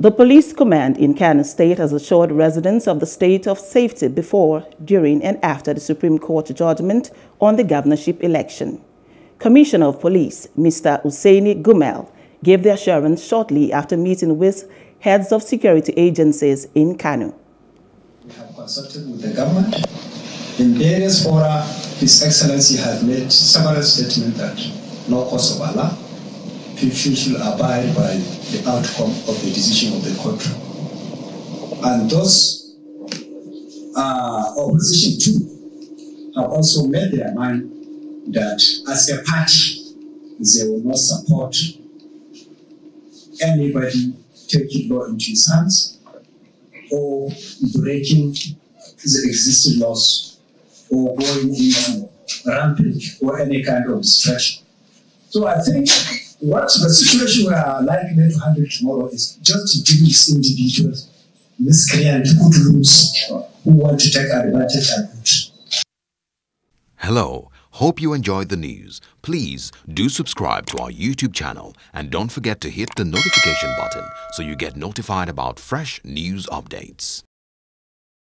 The police command in Kano State has assured residents of the state of safety before, during, and after the Supreme Court judgment on the governorship election. Commissioner of Police, Mr. Husseini Gumel, gave the assurance shortly after meeting with heads of security agencies in Kano. We have consulted with the government. In various fora, His Excellency has made several statements that no cause of alarm. People should abide by the outcome of the decision of the court. And those opposition too have also made their mind that as a party, they will not support anybody taking law into his hands or breaking the existing laws or going into rampage or any kind of distraction. So I think what the situation we are likely to handle tomorrow is just to give these individuals, miscreant hoodlums who want to take advantage of it. Hello, hope you enjoyed the news. Please do subscribe to our YouTube channel and don't forget to hit the notification button so you get notified about fresh news updates.